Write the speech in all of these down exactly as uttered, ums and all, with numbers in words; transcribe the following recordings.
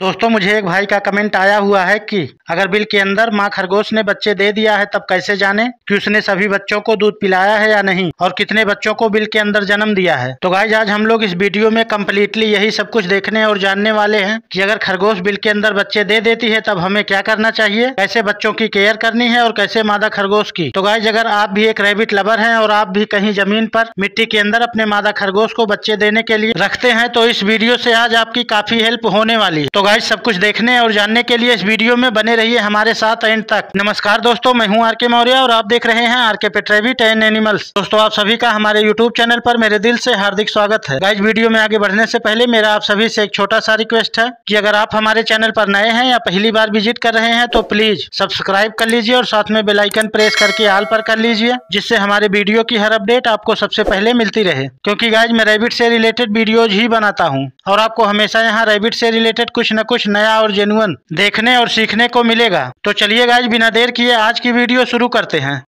दोस्तों मुझे एक भाई का कमेंट आया हुआ है कि अगर बिल के अंदर मां खरगोश ने बच्चे दे दिया है तब कैसे जाने कि उसने सभी बच्चों को दूध पिलाया है या नहीं और कितने बच्चों को बिल के अंदर जन्म दिया है। तो गाइस आज हम लोग इस वीडियो में कम्प्लीटली यही सब कुछ देखने और जानने वाले हैं कि अगर खरगोश बिल के अंदर बच्चे दे देती है तब हमें क्या करना चाहिए, कैसे बच्चों की केयर करनी है और कैसे मादा खरगोश की। तो गाइस अगर आप भी एक रैबिट लवर है और आप भी कहीं जमीन पर मिट्टी के अंदर अपने मादा खरगोश को बच्चे देने के लिए रखते हैं तो इस वीडियो से आज आपकी काफी हेल्प होने वाली है। तो गाइस सब कुछ देखने और जानने के लिए इस वीडियो में बने रहिए हमारे साथ एंड तक। नमस्कार दोस्तों, मैं हूं आर.के मौर्या और आप देख रहे हैं R K pet rabbit and animals. दोस्तों आप सभी का हमारे यूट्यूब चैनल पर मेरे दिल से हार्दिक स्वागत है। गाइस वीडियो में आगे बढ़ने से पहले मेरा आप सभी से एक छोटा सा रिक्वेस्ट है कि अगर आप हमारे चैनल पर नए हैं या पहली बार विजिट कर रहे हैं तो प्लीज सब्सक्राइब कर लीजिए और साथ में बेल आइकन प्रेस करके ऑल पर कर लीजिए, जिससे हमारे वीडियो की हर अपडेट आपको सबसे पहले मिलती रहे। क्योंकि गाइस मैं रैबिट से रिलेटेड वीडियोज ही बनाता हूँ और आपको हमेशा यहाँ रैबिट से रिलेटेड कुछ न कुछ नया और जेन्युइन देखने और सीखने को मिलेगा। तो चलिए गाइज बिना देर किए आज की वीडियो शुरू करते हैं।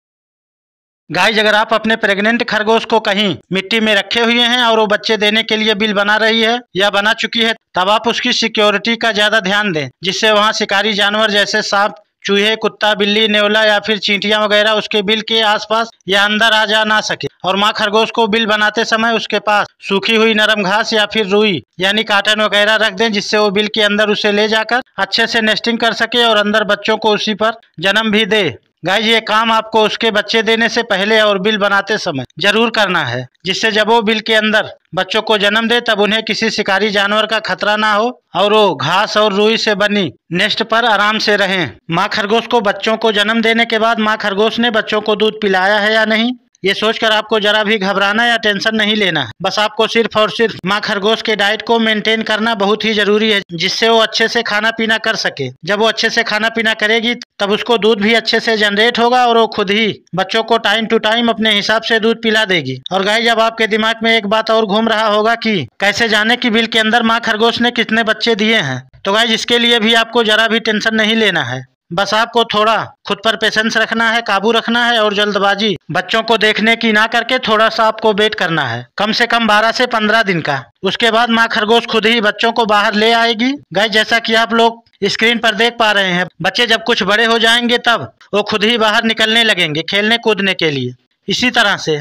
गाइज अगर आप अपने प्रेग्नेंट खरगोश को कहीं मिट्टी में रखे हुए हैं और वो बच्चे देने के लिए बिल बना रही है या बना चुकी है तब आप उसकी सिक्योरिटी का ज्यादा ध्यान दें, जिससे वहाँ शिकारी जानवर जैसे सांप, चूहे, कुत्ता, बिल्ली, नेवला या फिर चींटियां वगैरह उसके बिल के आसपास या अंदर आ जा ना सके। और मां खरगोश को बिल बनाते समय उसके पास सूखी हुई नरम घास या फिर रुई यानी काटन वगैरह रख दें, जिससे वो बिल के अंदर उसे ले जाकर अच्छे से नेस्टिंग कर सके और अंदर बच्चों को उसी पर जन्म भी दे। गाइज ये काम आपको उसके बच्चे देने से पहले और बिल बनाते समय जरूर करना है, जिससे जब वो बिल के अंदर बच्चों को जन्म दे तब उन्हें किसी शिकारी जानवर का खतरा ना हो और वो घास और रुई से बनी नेस्ट पर आराम से रहें। माँ खरगोश को बच्चों को जन्म देने के बाद माँ खरगोश ने बच्चों को दूध पिलाया है या नहीं ये सोचकर आपको जरा भी घबराना या टेंशन नहीं लेना है। बस आपको सिर्फ और सिर्फ माँ खरगोश के डाइट को मेंटेन करना बहुत ही जरूरी है, जिससे वो अच्छे से खाना पीना कर सके। जब वो अच्छे से खाना पीना करेगी तब उसको दूध भी अच्छे से जनरेट होगा और वो खुद ही बच्चों को टाइम टू टाइम अपने हिसाब से दूध पिला देगी। और गाइस जब आपके दिमाग में एक बात और घूम रहा होगा कि कैसे जाने की बिल के अंदर माँ खरगोश ने कितने बच्चे दिए हैं, तो गाइस इसके लिए भी आपको जरा भी टेंशन नहीं लेना है। बस आपको थोड़ा खुद पर पेशेंस रखना है, काबू रखना है और जल्दबाजी बच्चों को देखने की ना करके थोड़ा सा आपको वेट करना है, कम से कम बारह से पंद्रह दिन का। उसके बाद माँ खरगोश खुद ही बच्चों को बाहर ले आएगी। गाइस जैसा कि आप लोग स्क्रीन पर देख पा रहे हैं, बच्चे जब कुछ बड़े हो जाएंगे तब वो खुद ही बाहर निकलने लगेंगे खेलने कूदने के लिए। इसी तरह से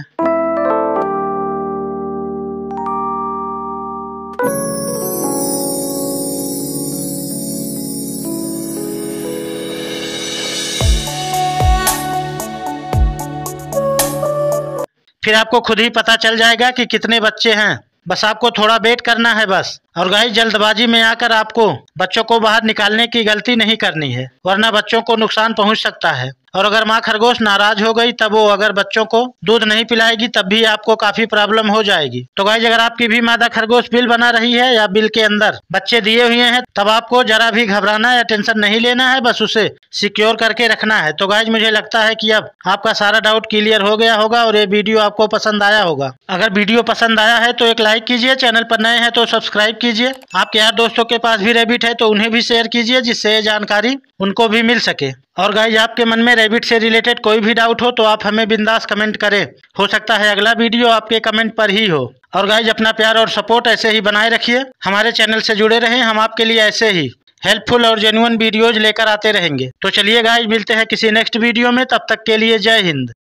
फिर आपको खुद ही पता चल जाएगा कि कितने बच्चे हैं। बस आपको थोड़ा वेट करना है बस। और गाइस जल्दबाजी में आकर आपको बच्चों को बाहर निकालने की गलती नहीं करनी है, वरना बच्चों को नुकसान पहुंच सकता है। और अगर माँ खरगोश नाराज हो गई तब वो अगर बच्चों को दूध नहीं पिलाएगी तब भी आपको काफी प्रॉब्लम हो जाएगी। तो गाइस अगर आपकी भी मादा खरगोश बिल बना रही है या बिल के अंदर बच्चे दिए हुए हैं तब आपको जरा भी घबराना या टेंशन नहीं लेना है, बस उसे सिक्योर करके रखना है। तो गाइस मुझे लगता है कि अब आपका सारा डाउट क्लियर हो गया होगा और ये वीडियो आपको पसंद आया होगा। अगर वीडियो पसंद आया है तो एक लाइक कीजिए, चैनल पर नए हैं तो सब्सक्राइब कीजिए। आपके यार दोस्तों के पास भी रैबिट है तो उन्हें भी शेयर कीजिए, जिससे ये जानकारी उनको भी मिल सके। और गाइस आपके मन में रैबिट से रिलेटेड कोई भी डाउट हो तो आप हमें बिंदास कमेंट करें, हो सकता है अगला वीडियो आपके कमेंट पर ही हो। और गाइस अपना प्यार और सपोर्ट ऐसे ही बनाए रखिए, हमारे चैनल से जुड़े रहें, हम आपके लिए ऐसे ही हेल्पफुल और जेन्युइन वीडियोज लेकर आते रहेंगे। तो चलिए गाइस मिलते हैं किसी नेक्स्ट वीडियो में, तब तक के लिए जय हिंद।